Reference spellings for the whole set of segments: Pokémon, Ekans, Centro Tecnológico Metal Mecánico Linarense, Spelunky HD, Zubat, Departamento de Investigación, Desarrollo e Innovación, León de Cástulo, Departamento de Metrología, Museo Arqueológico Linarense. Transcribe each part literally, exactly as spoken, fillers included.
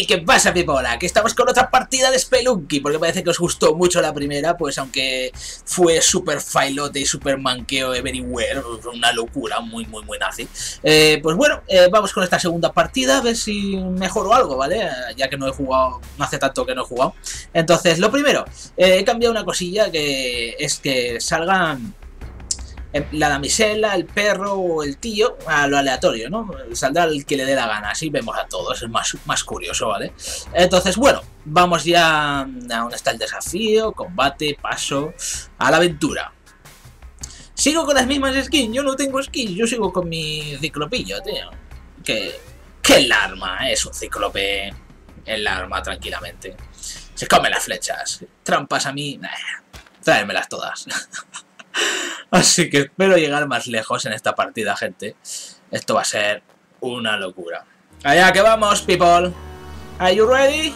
Hey, ¿qué pasa, pipola? Que estamos con otra partida de Spelunky, porque parece que os gustó mucho la primera, pues aunque fue super failote y super manqueo everywhere, una locura muy, muy, muy nazi. Eh, pues bueno, eh, vamos con esta segunda partida, a ver si mejoro algo, ¿vale? Eh, ya que no he jugado, no hace tanto que no he jugado. Entonces, lo primero, eh, he cambiado una cosilla que es que salgan la damisela, el perro o el tío a lo aleatorio, ¿no? Saldrá el que le dé la gana, así vemos a todos, es más, más curioso, ¿vale? Entonces, bueno, vamos ya a donde está el desafío, combate, paso, a la aventura. Sigo con las mismas skins, yo no tengo skins, yo sigo con mi ciclopillo, tío. Que, que el arma es un cíclope, el arma tranquilamente. Se come las flechas, trampas a mí, nah, tráemelas todas. Así que espero llegar más lejos en esta partida, gente. Esto va a ser una locura. Allá que vamos, people. Are you ready?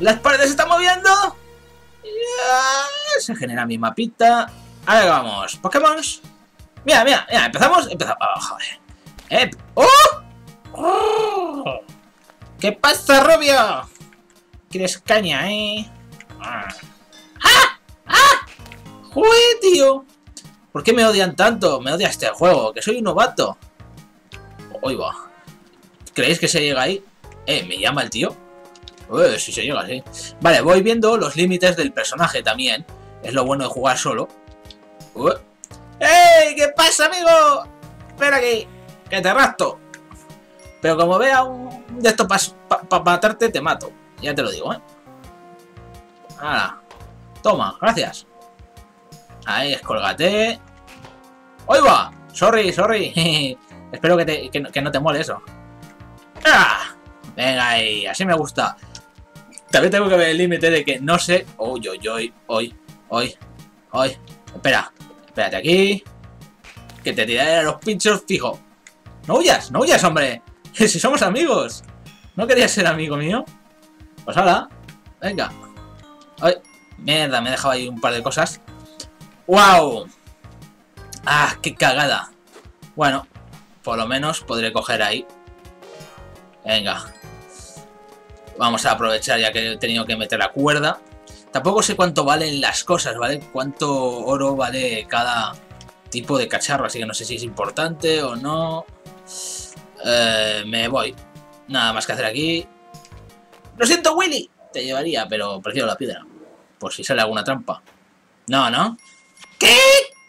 Las paredes se están moviendo. Yeah. Se genera mi mapita. Allá que vamos, Pokémon. Mira, mira, mira, empezamos. Empezamos. Oh, joder. Eh, oh. Oh. ¿Qué pasa, Rubio? ¿Quieres caña, eh? ¡Ah! ¡Ah! ¡Joder, tío! ¿Por qué me odian tanto? Me odia este juego, que soy un novato. Hoy va. ¿Creéis que se llega ahí? Eh, ¿me llama el tío? Eh, si se llega, sí. Vale, voy viendo los límites del personaje también. Es lo bueno de jugar solo. Uh. ¡Ey! ¿Qué pasa, amigo? Espera aquí, que te rapto. Pero como vea un de estos para pa pa matarte, te mato. Ya te lo digo, ¿eh? Ahora. Toma, gracias. Ahí, escolgate. ¡Ahí va! Sorry, sorry. Espero que, te, que, que no te mole eso. ¡Ah! Venga ahí, así me gusta. También tengo que ver el límite de que no sé... Uy, uy, uy, uy, uy, uy. Espera, espérate aquí. Que te tiraré a los pinchos fijo. No huyas, no huyas, hombre. Si somos amigos. ¿No querías ser amigo mío? Pues hala, venga. Ay, mierda, me he dejado ahí un par de cosas. ¡Wow! ¡Ah, qué cagada! Bueno, por lo menos podré coger ahí. Venga. Vamos a aprovechar ya que he tenido que meter la cuerda. Tampoco sé cuánto valen las cosas, ¿vale? Cuánto oro vale cada tipo de cacharro, así que no sé si es importante o no. Eh, me voy. Nada más que hacer aquí. ¡Lo siento, Willy! Te llevaría, pero prefiero la piedra. Por si sale alguna trampa. No, ¿no? ¿Qué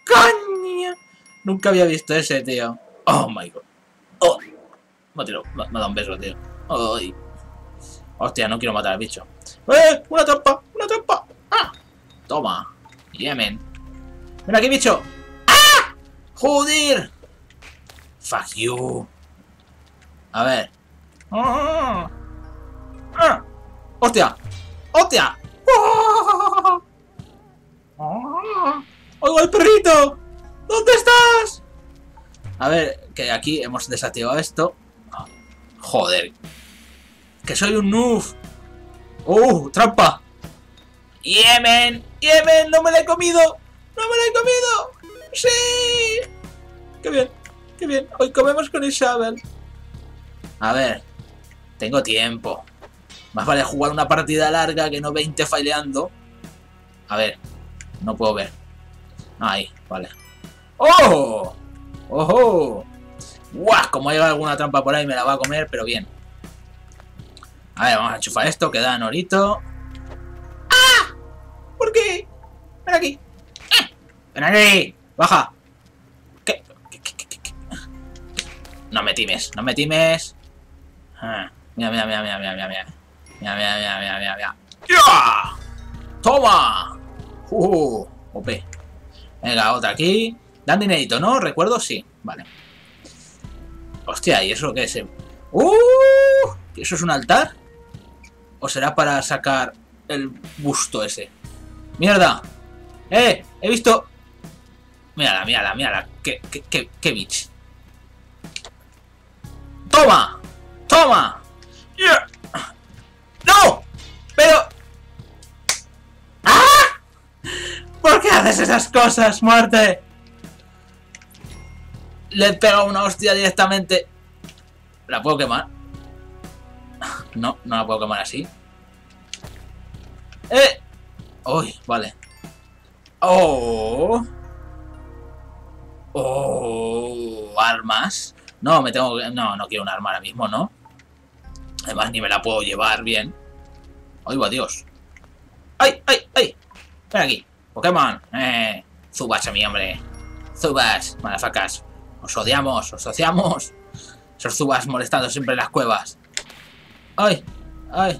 coño? Nunca había visto ese, tío. Oh, my God. Oh. Me ha tirado, me ha dado un beso, tío. Oh. Hostia, no quiero matar al bicho. ¡Eh! ¡Una trampa! ¡Una trampa! ¡Ah! Toma. Yemen. ¡Ven aquí, bicho! ¡Ah! ¡Joder! ¡Fuck you! A ver. ¡Ah! ¡Ah! ¡Hostia! ¡Hostia! ¡Oh! ¡Oh! ¡Oigo al perrito! ¿Dónde estás? A ver, que aquí hemos desactivado esto. Ah, joder. Que soy un noob. ¡Uh! ¡Trampa! ¡Yemen! ¡Yemen! ¡No me la he comido! ¡No me la he comido! ¡Sí! ¡Qué bien! ¡Qué bien! Hoy comemos con Isabel. A ver. Tengo tiempo. Más vale jugar una partida larga que no veinte faileando. A ver. No puedo ver. Ahí, vale. ¡Oh! ¡Ojo! ¡Guau! Como llega alguna trampa por ahí me la va a comer, pero bien. A ver, vamos a enchufar esto, que da en orito. ¡Ah! ¿Por qué? Ven aquí. ¡Eh! ¡Ven aquí! ¡Baja! ¿Qué? ¿Qué, qué, qué, qué? No me times, no me times. Ah, mira, mira, mira, mira, mira, mira, mira. Mira, mira, mira, mira, mira, mira. ¡Ya! ¡Toma! ¡Uh! O P. Venga, otra aquí. Dan dinerito, ¿no? Recuerdo, sí. Vale. Hostia, ¿y eso qué es? ¡Uh! ¿Eso es un altar? ¿O será para sacar el busto ese? ¡Mierda! ¡Eh! ¡He visto! Mírala, mírala, mírala. ¡Qué, qué, qué, qué bitch! ¡Toma! ¡Toma! Yeah. ¡No! Pero... ¿Por qué haces esas cosas, muerte? Le he pegado una hostia directamente. ¿La puedo quemar? No, no la puedo quemar así. ¡Eh! ¡Uy! Vale. ¡Oh! ¡Oh! ¿Armas? No, me tengo que... No, no quiero un arma ahora mismo, ¿no? Además, ni me la puedo llevar bien. ¡Oigo, adiós! ¡Ay, ay, ay! Ven aquí, Pokémon. ¡Eh! Zubats a mi hombre. Zubats, malafacas. Os odiamos, os odiamos. Esos Zubats molestando siempre en las cuevas. ¡Ay! ¡Ay!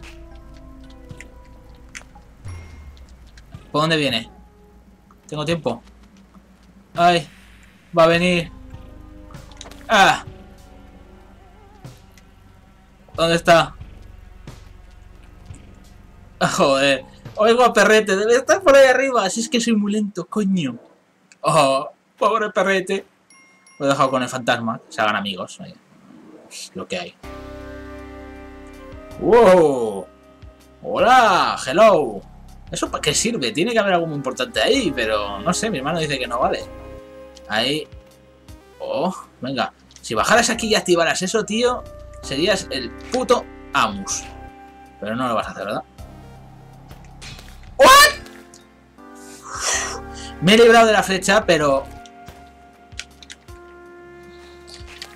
¿Por dónde viene? Tengo tiempo. ¡Ay! Va a venir. ¡Ah! ¿Dónde está? ¡Ah, joder! Oigo a Perrete. Debe estar por ahí arriba. Si es que soy muy lento, coño. ¡Oh! Pobre Perrete. Lo he dejado con el fantasma. Se hagan amigos. Es lo que hay. ¡Wow! ¡Hola! ¡Hello! ¿Eso para qué sirve? Tiene que haber algo muy importante ahí, pero no sé, mi hermano dice que no vale. Ahí. Oh, venga. Si bajaras aquí y activaras eso, tío, serías el puto Amus. Pero no lo vas a hacer, ¿verdad? ¿What? Me he librado de la flecha, pero...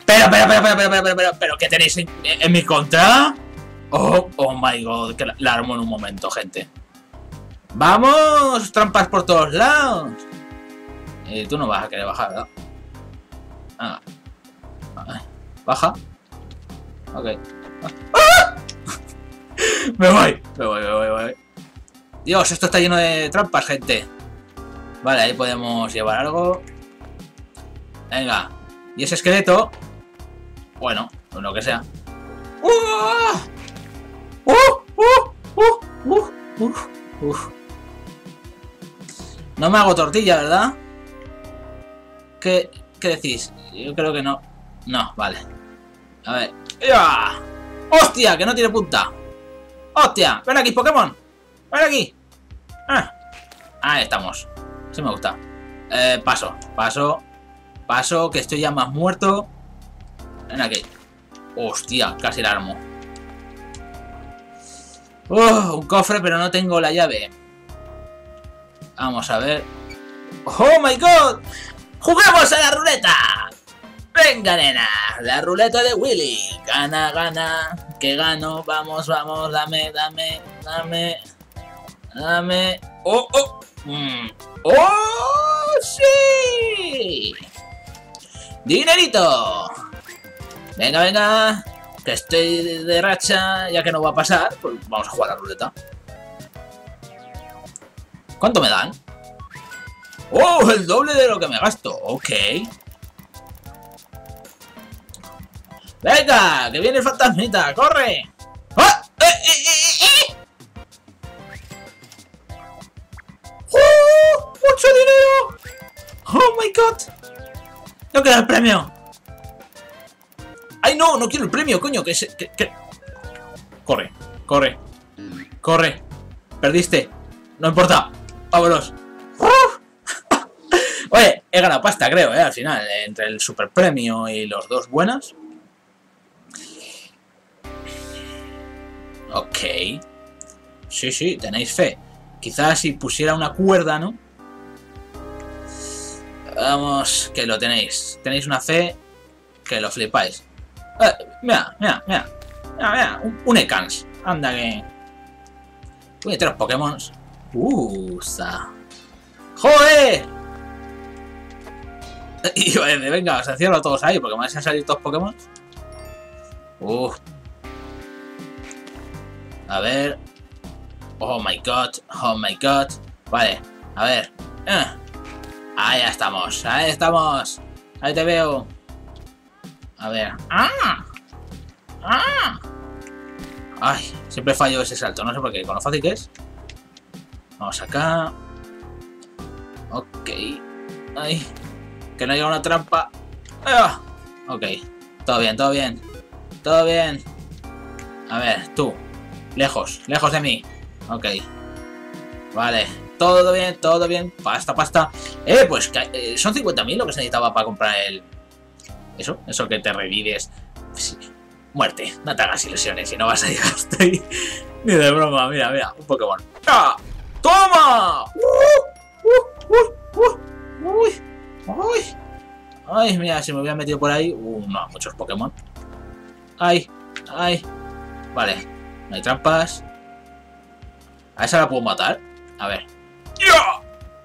Pero, pero, pero, pero, pero, pero, pero, pero, pero ¿qué tenéis en, en mi contra? Oh, oh my god, que la, la armo en un momento, gente. ¡Vamos! ¡Trampas por todos lados! Eh, tú no vas a querer bajar, ¿verdad? Ah. Baja. Ok. ¡Ah! Me voy, me voy, me voy, me voy. Dios, esto está lleno de trampas, gente. Vale, ahí podemos llevar algo. Venga. Y ese esqueleto... Bueno, pues lo que sea. ¡Uh! ¡Uh! ¡Uh! ¡Uh! ¡Uh! ¡Uh! ¡Uh! No me hago tortilla, ¿verdad? ¿Qué, qué decís? Yo creo que no. No, vale. A ver. ¡Ya! ¡Hostia! Que no tiene punta. ¡Hostia! Ven aquí, Pokémon. Ven aquí. Ah. Ahí estamos. Sí me gusta. Eh, paso, paso. Paso, que estoy ya más muerto. Ven aquí. Hostia, casi la armo. Uh, un cofre, pero no tengo la llave. Vamos a ver. ¡Oh, my God! ¡Jugamos a la ruleta! ¡Venga, nena! La ruleta de Willy. Gana, gana. Que gano. Vamos, vamos. Dame, dame, dame. Dame. ¡Oh, oh! Mm. ¡Oh, sí! ¡Dinerito! Venga, venga. Que estoy de, de racha. Ya que no va a pasar, pues vamos a jugar a la ruleta. ¿Cuánto me dan? ¡Oh! El doble de lo que me gasto. Ok. ¡Venga! ¡Que viene el fantasmita! ¡Corre! ¡Ah! ¡Eh, eh, eh, eh! ¡Oh! ¡Mucho dinero! ¡Oh, my God! ¡No quiero el premio! ¡Ay, no! ¡No quiero el premio, coño! Que, se, que, que... Corre, corre, corre. Perdiste. No importa. Vámonos. Oye, he ganado pasta, creo, ¿eh? Al final, entre el super premio y los dos buenas. Ok. Sí, sí, tenéis fe. Quizás si pusiera una cuerda, ¿no? Vamos, que lo tenéis. Tenéis una fe que lo flipáis. Eh, mira, mira, mira. Mira, mira. Un, un Ekans. Anda que... Uy, tres Pokémon. Uh, sa. ¡Joder! Y bueno, venga, os encierro a todos ahí, porque me van a salir todos Pokémon. Uh. A ver. Oh my god, oh my god. Vale, a ver. Eh. Ahí estamos, ahí estamos. Ahí te veo. A ver. ¡Ah! ¡Ah! Ay, siempre fallo ese salto, no sé por qué, con lo fácil que es. Vamos acá. Ok. Ay. Que no haya una trampa. ¡Ah! Ok. Todo bien, todo bien. Todo bien. A ver, tú. Lejos, lejos de mí. Ok. Vale. Todo bien, todo bien. Pasta, pasta. Eh, pues eh, son cincuenta mil lo que se necesitaba para comprar el... Eso, eso que te revives. Muerte, no te hagas ilusiones y no vas a llegar hasta ahí. Ni de broma, mira, mira, un Pokémon. ¡Ah! ¡Toma! ¡Uh! ¡Uh! ¡Uh! ¡Uy! ¡Uy! ¡Ay, mira, si me hubiera metido por ahí! ¡Uh, no, muchos Pokémon! ¡Ay! ¡Ay! Vale, no hay trampas. ¿A esa la puedo matar? A ver. ¡Ya!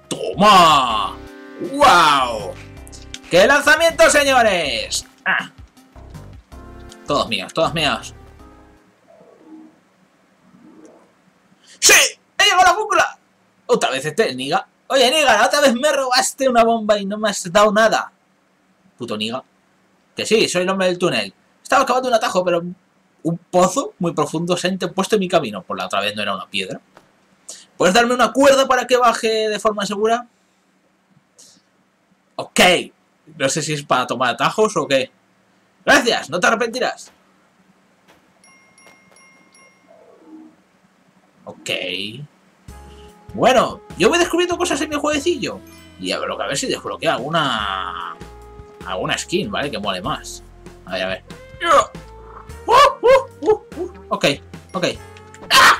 ¡Toma! ¡Wow! ¡Qué lanzamiento, señores! ¡Ah! Todos míos, todos míos. ¡Sí! ¡He llegado a la jungla! Otra vez este, el Niga. Oye, Niga, la otra vez me robaste una bomba y no me has dado nada. Puto Niga. Que sí, soy el hombre del túnel. Estaba acabando un atajo, pero un pozo muy profundo se ha interpuesto en mi camino. Por la otra vez no era una piedra. ¿Puedes darme una cuerda para que baje de forma segura? Ok. No sé si es para tomar atajos o qué. Gracias, no te arrepentirás. Ok. Bueno, yo voy descubriendo cosas en mi jueguecillo. Y a ver, a ver si desbloqueo alguna... alguna skin, ¿vale? Que mole más. A ver, a ver. Uh, uh, uh, uh. Ok, ok. ¡Ah!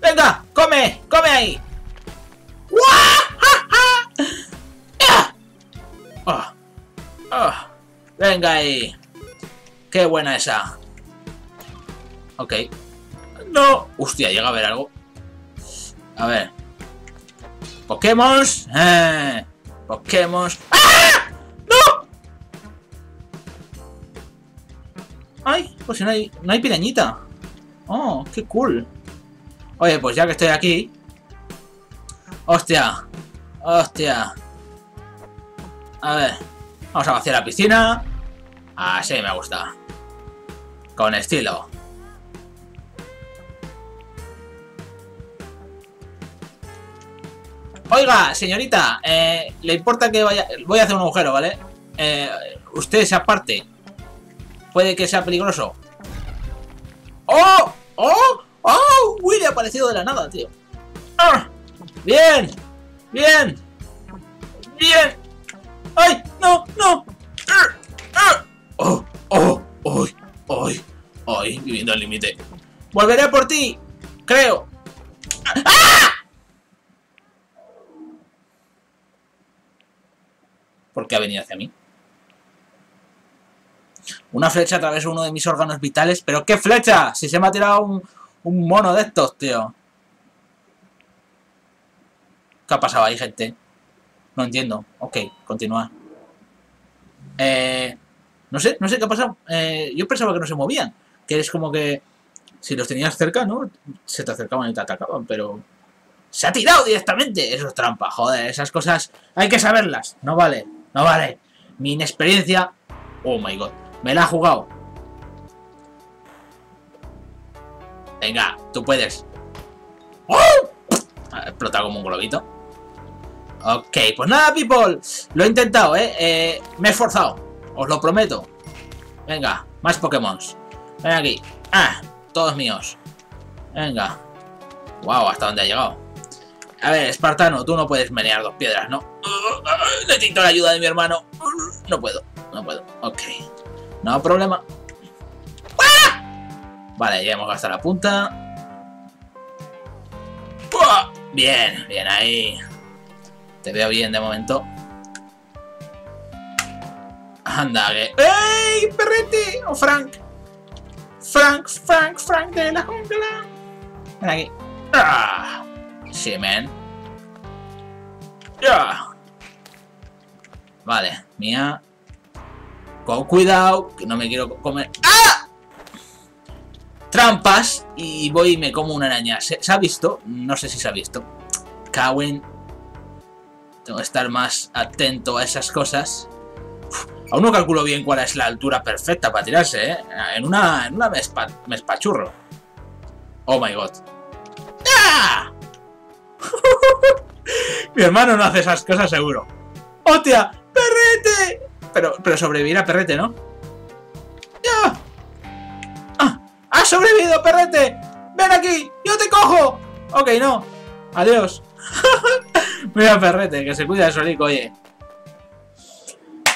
¡Venga! ¡Come! ¡Come ahí! Oh, oh. ¡Venga ahí! ¡Qué buena esa! Ok. ¡No! Hostia, llega a haber algo. A ver. Pokémon. Eh, Pokémon. ¡Ah! ¡No! ¡Ay! Pues no hay, no hay pirañita. ¡Oh! ¡Qué cool! Oye, pues ya que estoy aquí. ¡Hostia! ¡Hostia! A ver. Vamos a vaciar la piscina. Así me gusta. Con estilo. Oiga, señorita, eh, le importa que vaya... Voy a hacer un agujero, ¿vale? Eh, usted se aparte. Puede que sea peligroso. ¡Oh! ¡Oh! ¡Oh! ¡Uy! Le ha aparecido de la nada, tío. ¡Ah! ¡Bien! ¡Bien! ¡Bien! ¡Ay! ¡No! ¡No! ¡Oh! ¡Oh! ¡Oh! ¡Oh! ¡Oh! Viviendo al límite. Volveré por ti. Creo. ¡Ah! ¿Por qué ha venido hacia mí? Una flecha atravesó uno de mis órganos vitales. ¿Pero qué flecha? Si se me ha tirado un, un mono de estos, tío. ¿Qué ha pasado ahí, gente? No entiendo. Ok, continúa. Eh, no sé, no sé qué ha pasado. Eh, yo pensaba que no se movían. Que es como que... Si los tenías cerca, ¿no? Se te acercaban y te atacaban, pero... ¡Se ha tirado directamente! Eso es trampa, joder. Esas cosas hay que saberlas. No vale, no vale. Mi inexperiencia... Oh my god. Me la ha jugado. Venga, tú puedes. ¡Oh! Ha explotado como un globito. Ok, pues nada, people. Lo he intentado, ¿eh? eh me he esforzado. Os lo prometo. Venga, más Pokémon. Ven aquí. Ah, todos míos. Venga. Wow, ¿hasta dónde ha llegado? A ver, espartano, tú no puedes menear dos piedras, ¿no? Necesito la ayuda de mi hermano. No puedo, no puedo. Ok. No problema. Vale, ya hemos gastado la punta. Bien, bien ahí. Te veo bien de momento. Anda, que... ¡Ey, perrete! ¡O Frank! ¡Frank, Frank, Frank de la jungla! Ven aquí. ¡Ah! Sí, man. ¡Ya! Vale, mía. Con cuidado, que no me quiero comer... ¡Ah! Trampas. Y voy y me como una araña. ¿Se, ¿se ha visto? No sé si se ha visto. Cowen. Tengo que estar más atento a esas cosas. Uf, aún no calculo bien cuál es la altura perfecta para tirarse, ¿eh? En una, en una me, espa, me espachurro. Oh my god. ¡Ah! Mi hermano no hace esas cosas seguro. ¡Hostia! ¡Perrete! Pero, pero sobrevivirá Perrete, ¿no? ¡Ya! ¡Ah! ¡Ha sobrevivido Perrete! ¡Ven aquí! ¡Yo te cojo! Ok, no. Adiós. Mira, Perrete, que se cuida de solico, oye.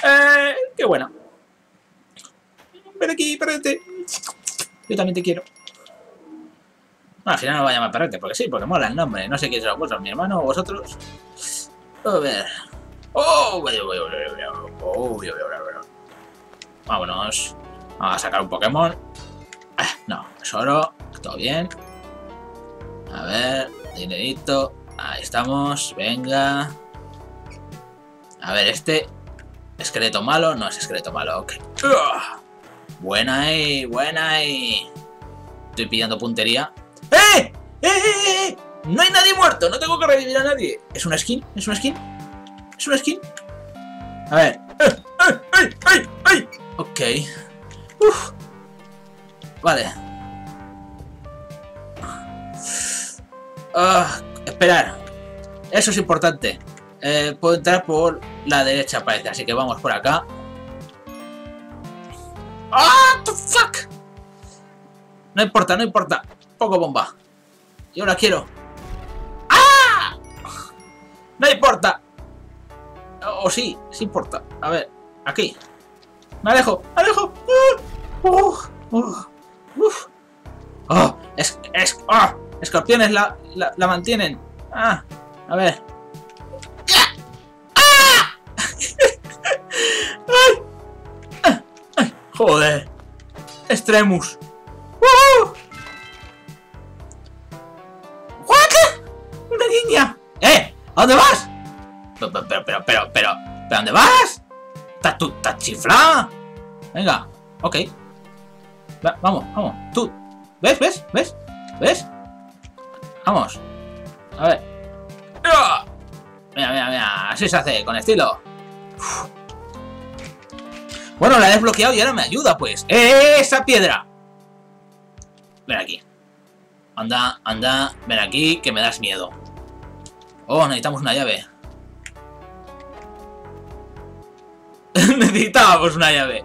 Eh, qué bueno. Ven aquí, Perrete. Yo también te quiero. Bueno, al final no lo voy a llamar perrete, porque sí, porque mola el nombre. No sé quién será vosotros, mi hermano o vosotros. A ver. ¡Oh! Vámonos. Vamos a sacar un Pokémon. Ah, no, tesoro. Todo bien. A ver, dinerito. Ahí estamos. Venga. A ver, este. Esqueleto malo. No es esqueleto malo. Ok. Uh, buena ahí, buena ahí. Estoy pillando puntería. ¡Eh! ¡Eh, eh, eh! No hay nadie muerto. No tengo que revivir a nadie. ¿Es una skin? ¿Es una skin? ¿Es una skin? A ver. ¡Eh, eh, eh, eh, eh! Ok. Uf. Vale. Ah, esperar. Eso es importante. Eh, puedo entrar por la derecha, parece. Así que vamos por acá. ¡Ah! ¡The fuck! No importa, no importa. Poco bomba. Yo la quiero. ¡Ah! No importa. O sí, sí importa. A ver, aquí. Me alejo, me alejo. Uh, uh, uh. Oh, es, es, oh, escorpiones la, la, la mantienen. Ah, a ver. ¡Ah! ¡Ay! ¡Ay! ¡Ay! Joder. Extremus. ¡Uh! ¿What? Una guiña. ¿Eh? ¿A dónde vas? Pero, pero, pero, pero, pero, ¿pero dónde vas? ¿Estás tú, estás chiflada? Venga, ok. Va, vamos, vamos, tú. ¿Ves, ves, ves, ves? Vamos. A ver. Mira, mira, mira, así se hace, con estilo. Uf. Bueno, la he desbloqueado y ahora me ayuda, pues. ¡Esa piedra! Ven aquí. Anda, anda, ven aquí, que me das miedo. Oh, necesitamos una llave. Necesitábamos una llave.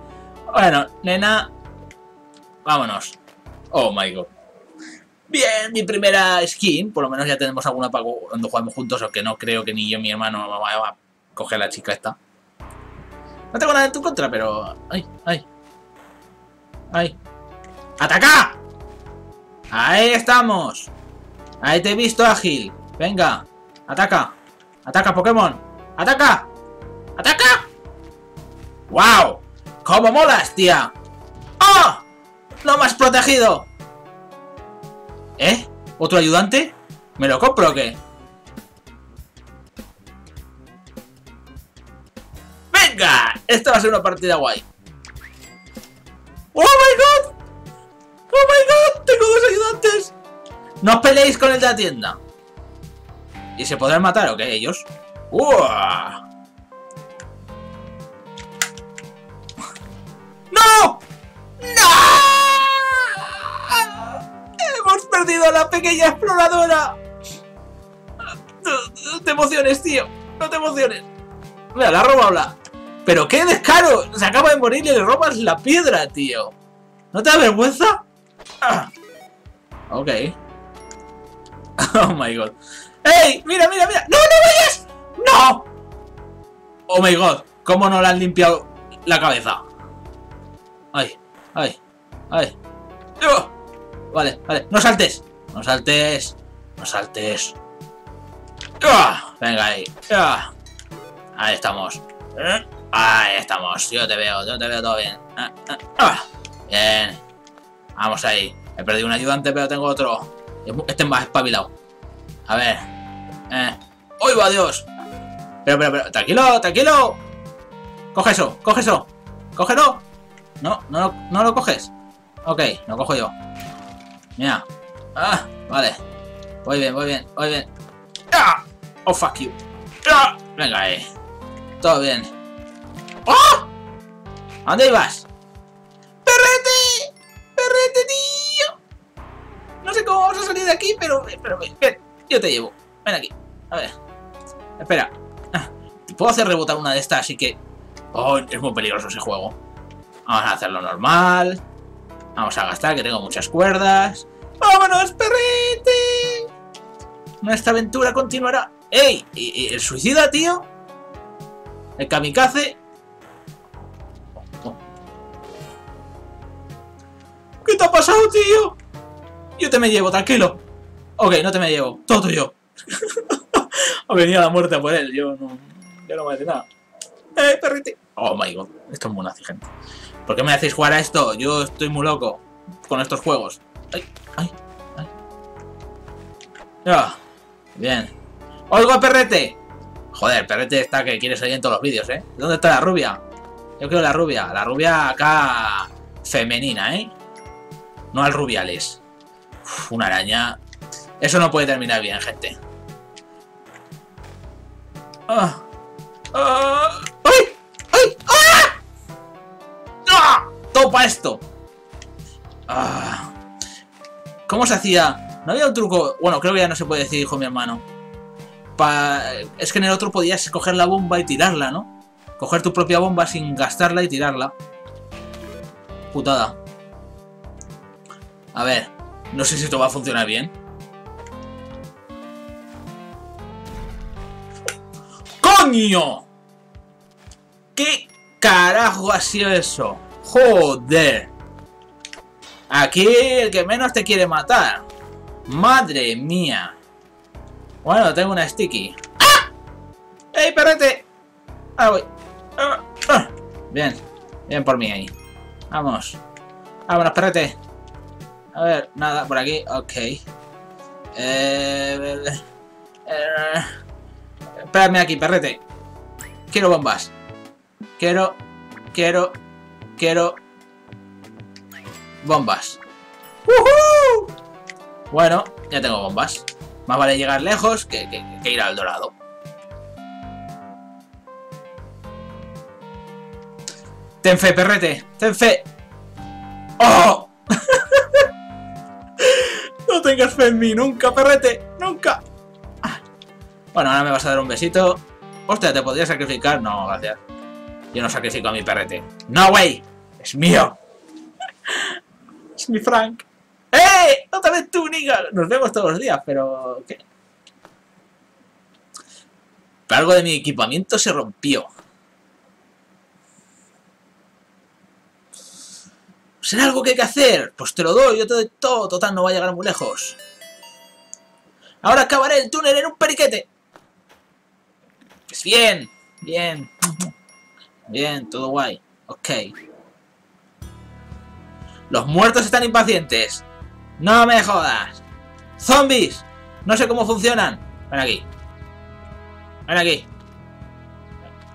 Bueno, nena. Vámonos. Oh my god. Bien, mi primera skin. Por lo menos ya tenemos alguna para cuando jugamos juntos. Aunque no creo que ni yo ni mi hermano va a coger a la chica esta. No tengo nada en tu contra, pero... ¡Ay, ay! ¡Ay! ¡Ataca! ¡Ahí estamos! Ahí te he visto, ágil. Venga, ataca. Ataca, Pokémon. ¡Ataca! ¡Ataca! ¡Wow! ¡Cómo molas, tía! ¡Oh! ¡Lo más protegido! ¿Eh? ¿Otro ayudante? ¿Me lo compro o qué? ¡Venga! Esta va a ser una partida guay. ¡Oh, my God! ¡Oh, my God! ¡Tengo dos ayudantes! ¡No os peleéis con el de la tienda! ¿Y se podrán matar o qué ellos? ¡Uah! A la pequeña exploradora. No te emociones, tío. No te emociones. Mira, la roba habla. Pero qué descaro. Se acaba de morir y le robas la piedra, tío. ¿No te da vergüenza? Ah. Ok. Oh my god. ¡Ey! ¡Mira, mira, mira! ¡No, no vayas! ¡No! Oh my god. ¿Cómo no le han limpiado la cabeza? ¡Ay! ¡Ay! ¡Ay! ¡Oh! Vale, vale. ¡No saltes! No saltes, no saltes. ¡Ah! Venga ahí. ¡Ah! Ahí estamos. ¿Eh? Ahí estamos. Yo te veo, yo te veo todo bien. Ah, ah, ah. Bien. Vamos ahí. He perdido un ayudante, pero tengo otro. Este es más espabilado. A ver. Eh. ¡Uy, va Dios! Pero, pero, pero. ¡Tranquilo, tranquilo! Coge eso, coge eso. ¡Cógelo! No, no, no lo coges. Ok, lo cojo yo. Mira. Ah, vale. Voy bien, voy bien, voy bien. ¡Ah! Oh, fuck you. ¡Ah! Venga ahí. Todo bien. ¡Oh! ¿A dónde ibas? ¡Perrete! ¡Perrete, tío! No sé cómo vamos a salir de aquí, pero... pero ven, ven. Yo te llevo. Ven aquí. A ver. Espera. Ah, puedo hacer rebotar una de estas, así que... Oh, es muy peligroso ese juego. Vamos a hacerlo normal. Vamos a gastar, que tengo muchas cuerdas. ¡Vámonos, perrete! Nuestra aventura continuará. ¡Ey! ¿Y, y el suicida, tío? ¿El kamikaze? Oh, oh. te ha pasado, tío? Yo te me llevo, tranquilo. Ok, no te me llevo, todo tuyo. Ha venido la muerte por él, yo no, yo no me hace nada. ¡Eh, perrito! Oh my god, esto es muy nazi, gente. ¿Por qué me hacéis jugar a esto? Yo estoy muy loco con estos juegos. ¡Ay, ay, ay! Ya, bien. ¡Oigo, perrete! Joder, perrete está que quiere salir en todos los vídeos, ¿eh? ¿Dónde está la rubia? Yo quiero la rubia. La rubia acá femenina, ¿eh? No al rubiales. Uf, una araña. Eso no puede terminar bien, gente. ¡Ah! ¡Ah! ¡Ay! ¡Ay! ¡Ah! ¡Ah! ¡Topa esto! ¡Ah! ¿Cómo se hacía? ¿No había un truco? Bueno, creo que ya no se puede decir, dijo mi hermano. Pa... Es que en el otro podías coger la bomba y tirarla, ¿no? Coger tu propia bomba sin gastarla y tirarla. Putada. A ver, no sé si esto va a funcionar bien. ¡Coño! ¿Qué carajo ha sido eso? ¡Joder! Aquí el que menos te quiere matar. ¡Madre mía! Bueno, tengo una sticky. ¡Ah! ¡Ey, perrete! ¡Ah, voy! ¡Ah! ¡Ah! Bien. Bien por mí ahí. Vamos. Vámonos, perrete. A ver, nada, por aquí. Ok. Eh... eh, eh Espérame aquí, perrete. Quiero bombas. Quiero, quiero, quiero bombas. ¡Uhú! Bueno, ya tengo bombas. Más vale llegar lejos que, que, que ir al dorado. Ten fe, perrete. Ten fe. ¡Oh! No tengas fe en mí nunca, perrete. Nunca. Bueno, ahora me vas a dar un besito. Hostia, ¿te podría sacrificar? No, gracias. Yo no sacrifico a mi perrete. ¡No, güey! ¡Es mío! Es mi Frank. ¡Eh! ¡Otra vez tú, nigga! Nos vemos todos los días, pero... ¿qué? Pero algo de mi equipamiento se rompió. ¿Será algo que hay que hacer? Pues te lo doy, yo te doy todo. Total, no va a llegar muy lejos. Ahora acabaré el túnel en un periquete. Pues bien, bien, bien, todo guay. Ok. Los muertos están impacientes. No me jodas. Zombies. No sé cómo funcionan. Ven aquí. Ven aquí.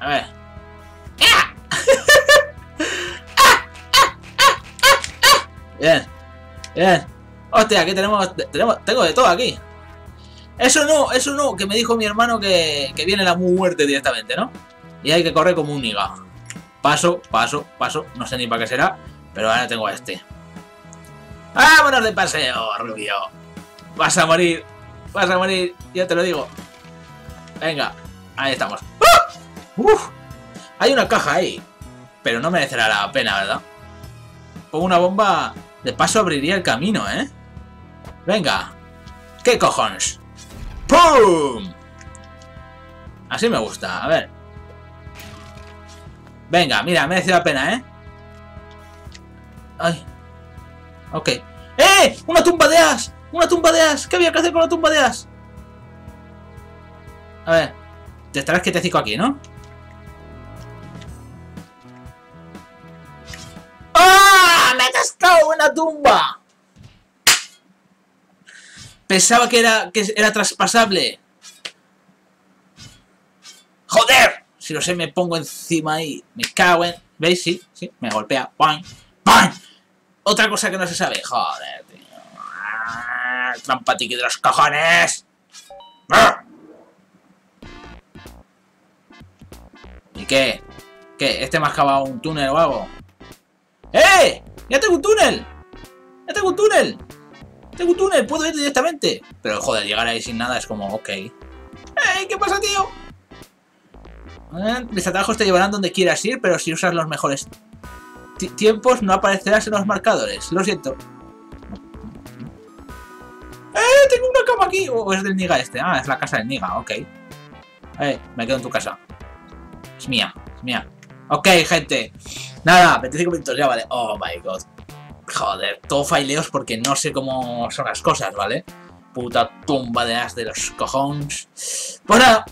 A ver. ¡Ah! ¡Ah, ah, ah, ah, ah! Bien, bien. Hostia, aquí tenemos, tenemos... Tengo de todo aquí. Eso no, eso no, que me dijo mi hermano que, que viene la muerte directamente, ¿no? Y hay que correr como un niga. Paso, paso, paso, no sé ni para qué será, pero ahora tengo a este. ¡Vámonos de paseo, rubio! Vas a morir, vas a morir, ya te lo digo. Venga, ahí estamos. ¡Ah! ¡Uf! Hay una caja ahí, pero no merecerá la pena, ¿verdad? Pongo una bomba, de paso abriría el camino, ¿eh? Venga, ¿qué cojones? ¡Pum! Así me gusta, a ver. Venga, mira, merece la pena, ¿eh? Ay. Ok. ¡Eh! ¡Una tumba de as! ¡Una tumba de as! ¿Qué había que hacer con la tumba de as? A ver. Te estarás quietecico aquí, ¿no? ¡Ah! ¡Oh! ¡Me he atascado una tumba! Pensaba que era, que era traspasable. ¡Joder! Si lo sé, me pongo encima ahí. Me cago en... ¿Veis? Sí, sí. Me golpea. ¡Pam! ¡Pam! Otra cosa que no se sabe. ¡Joder, tío! ¡Ah! ¡Trampa tiki de los cojones! ¡Ah! ¿Y qué? ¿Qué? ¿Este me ha acabado un túnel o algo? ¡Eh! ¡Ya tengo un túnel! ¡Ya tengo un túnel! Tengo un túnel, puedo ir directamente. Pero joder, llegar ahí sin nada es como, ok. ¡Ey! ¿Qué pasa, tío? Eh, mis atajos te llevarán donde quieras ir, pero si usas los mejores tiempos no aparecerás en los marcadores. Lo siento. ¡Eh! Tengo una cama aquí. O oh, es del niga este. Ah, es la casa del niga, ok. Eh, me quedo en tu casa. Es mía, es mía. Ok, gente. Nada, veinticinco minutos, ya vale. Oh my god. Joder, todo faileos porque no sé cómo son las cosas, ¿vale? Puta tumba de as de los cojones. Bueno,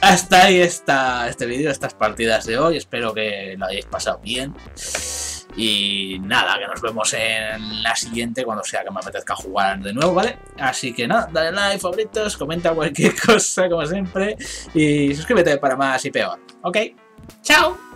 hasta ahí está este vídeo, estas partidas de hoy. Espero que lo hayáis pasado bien. Y nada, que nos vemos en la siguiente, cuando sea que me apetezca jugar de nuevo, ¿vale? Así que nada, dale like, favoritos, comenta cualquier cosa, como siempre. Y suscríbete para más y peor. Ok, chao.